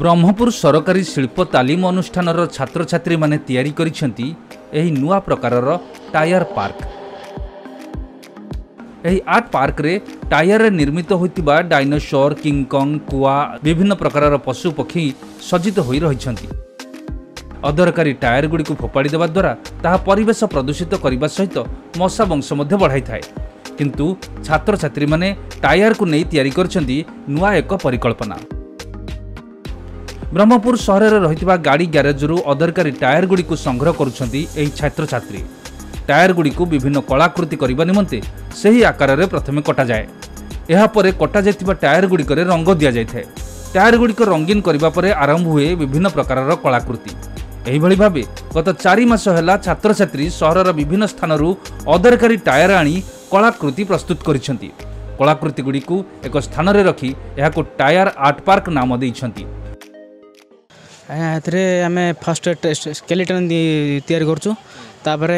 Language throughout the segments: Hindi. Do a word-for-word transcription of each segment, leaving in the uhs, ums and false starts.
ब्रह्मपुर सरकारी शिल्प तालीम अनुष्ठान छात्र छात्री माने तैयारी करिसेंती एही नुआ प्रकारर टायर पार्क। एही आर्ट पार्क रे टायर रे निर्मित होइतिबा डायनोसर, किंगकंग, कुआ विभिन्न प्रकारर पशु पक्षी सज्जित होई रहिसेंती। अदरकारी टायर गुडी को फोपाड़ी देवा द्वारा ताहा परिवेश प्रदूषित करबा सहित मशा वंश मध्ये बढ़ाई थाए, किंतु छात्र छात्री माने टायर को नै तैयारी करचेंती नुआ एक परिकल्पना। ब्रह्मपुर सहर रही गाड़ी ग्यारेजरू अदरकारी टायर गुडी को संग्रह करुँच छात्र छात्री। टायर गुडी को विभिन्न कलाकृति करने निमंते से ही आकार में प्रथम कटा जाए। यापर कटा जा टायर गुडिक रंग दि जाए। टायर गुडिक रंगीन करने आरंभ हुए विभिन्न प्रकार कलाकृति। यही भाव गत चार मास है छात्र छात्री सहर विभिन्न स्थान अदरकारी टायर आनी कलाकृति प्रस्तुत कर कलाकृति गुडी को एक स्थान में रखी यह टायर आर्ट पार्क नाम देती। एथे आम फास्ट स्केलेटन तैयारी करपर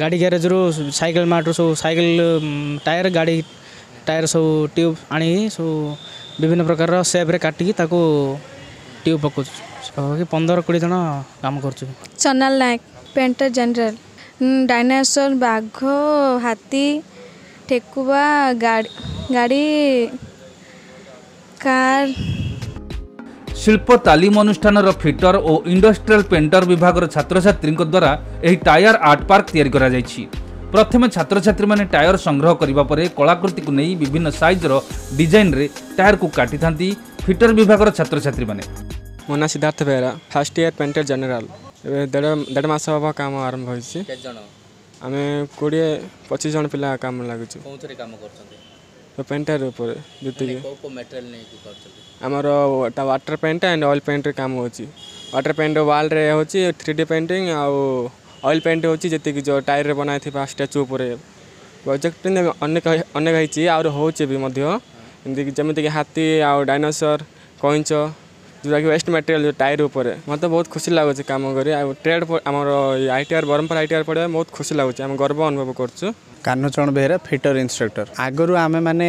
गाड़ी ग्यारेज रू साइकिल मार्ट सब साइकिल टायर गाड़ी टायर सब ट्यूब आनी सब विभिन्न प्रकार सेप्रे काटिकी ताको ट्यूब पकाउछु। पंद्रह कोड़े जन काम कर। Sonal Nayak painter general dinosaur बाघ हाथी ठेकुआ गाड़ी गाड़ी कार। शिल्प तालीम अनुष्ठान फिटर और इंडस्ट्रियल पेंटर विभाग छात्र छात्री द्वारा यह टायर आर्ट पार्क तैयारी। प्रथम छात्र छात्री माने टायर संग्रह करने कलाकृति को नहीं विभिन्न साइजर डिजाइन रे टायर को काटी था। फिटर विभाग छात्र छात्री माने Mona Siddharth Behera first year painter general डेढ़ मास हम काम आरंभ होमें कोड़े पचीस जन पिला काम लगुच पेंटर ऊपर आमर water paint and oil paint रे काम होची। वाटर पेंट वाल रे होची थ्री डी पेंटिंग आ ऑयल पेंट होची जेते कि जो टायर रे बनाई थी स्टैचू ऊपर प्रोजेक्ट अनेक अनेक होची और होची भी मध्य जमिति कि हाथी आ डायनोसर कइंच जोटा कि वेस्ट मटेरियल जो टायर ऊपर मत बहुत खुशी लगुच काम करे। आ ट्रेड आमर आईटीआर ब्रह्मपुर आईटीआर पड़े बहुत खुशी लगुच। आम गर्व अनुभव करछु। कान्ह चरण बेहरा फिटर इंस्ट्रक्टर। आगुरी आम मैंने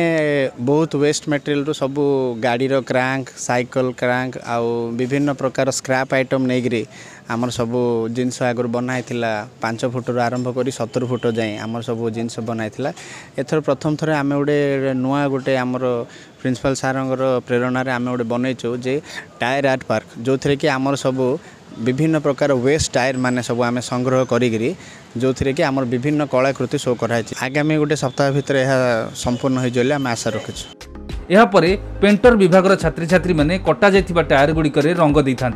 बहुत वेस्ट मटेरियल रू सब गाड़ी क्रांक साइकिल क्रांक आउ विभिन्न प्रकार स्क्रैप आइटम नहीं आमर सब जिन आगुरी बनाई पांच फुट रू आरंभ कर सत्तर फुट जाए आमर सब जिन बनाई एथर प्रथम थर आम गोटे नुआ गोटे आमर प्रिंसिपल सारंग प्रेरणा आम गोटे बनईचु जे टायर आर्ट पार्क जो थी कि आमर सब विभिन्न प्रकार वेस्ट टायर माने सब आम संग्रह करी जो थी कि आम विभिन्न कलाकृति शो कराई। आगामी गोटे सप्ताह भर यह संपूर्ण हो आम आशा रखी। यापर पेंटर विभाग छात्र छात्री माने कटा जा टायर गुडिक रंग दे था।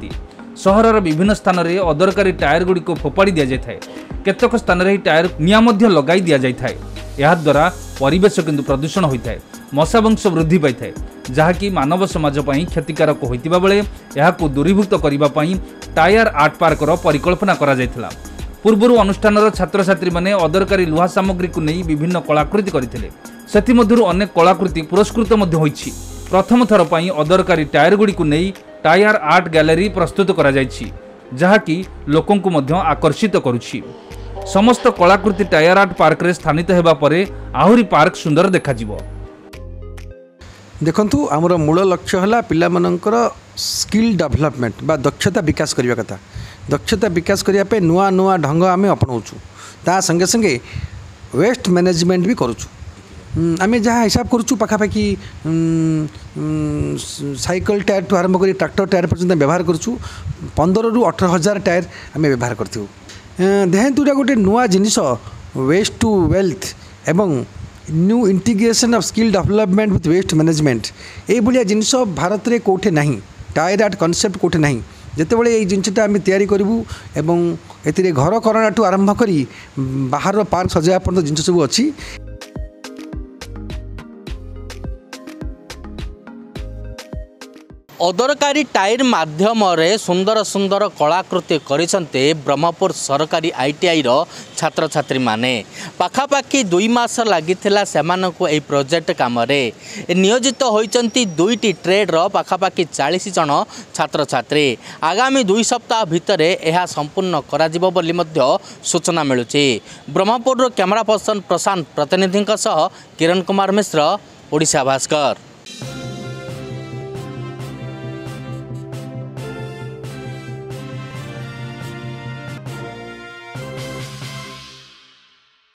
सहर विभिन्न स्थान में अदरकारी टायर गुडिक फोपाड़ी दि जाए। केतक स्थान में टायर निया लगे दि जाए। याद्वारा परिवेश किंतु प्रदूषण होता है। मशा वंश वृद्धि पाई है जहाँकि मानव समाज पर क्षतिकारक होता बेले यह दूरीभूत करने टायर आर्ट पार्क परिकल्पना करा जायथिला। पूर्व अनुष्ठान छात्र छात्री माने अदरकारी लुहा सामग्री को नहीं विभिन्न कलाकृति करथिले। सेथि मध्यरु अनेक कलाकृति पुरस्कृत मध्ये होईछि। प्रथम थर पई अदरकारी टायर गुडी को नहीं टायर आर्ट गैलरी प्रस्तुत करा जायछि जहाँकि लोकों को मध्ये आकर्षित करुछि। समस्त कलाकृति टायर आर्ट पार्क रे स्थानित हेबा परे आहुरी पार्क सुंदर देखा जिवो। देखंतु आमर मूल लक्ष्य हला पिला मानकर स्किल डेवलपमेंट बा दक्षता विकास करने कथा। दक्षता विकास करने नुआ नुआ ढंग आम अपनाऊँ ता संगे संगे वेस्ट मैनेजमेंट भी करूँ। आम जहाँ हिसाब करूँ पखापाखि साइकिल टायर टू आरंभ कर ट्रैक्टर टायर पर्यटन व्यवहार करूँ। पंद्रह रु अठर हजार टायर आम व्यवहार करूँ। देहतुटा गोटे नुआ जिनिष वेस्ट टू वेल्थ एवं new integration of skill development with waste management ये जिनिष भारत में कौटे ना। टायर आर्ट कनसेप्ट कौटे ना जितेबाला ये जिनटा आम तैयारी करूँ ए घर करणा ठूँ आरंभ कर बाहर पार्क सजाया पर्यटन जिन सब अच्छी। अदरकारी टायर माध्यम रे सुंदर सुंदर कलाकृति करिसन्ते ब्रह्मपुर सरकारी आईटीआई रो छात्र छात्री माने। पाखापाखि दुई मास लागिथिला सेमानकु एई प्रोजेक्ट काम रे नियोजित होइचन्ती दुईटी ट्रेड रो पाखापाखि चालीस जन छात्र छात्री। आगामी दुई सप्ताह भितरे एहा संपूर्ण कराजिबो बोली मध्य सूचना मिलुछि। ब्रह्मपुर रो कैमरा पर्सन प्रशांत प्रतिनिधिंक सह किरण कुमार मिश्र, ओडिशा भास्कर।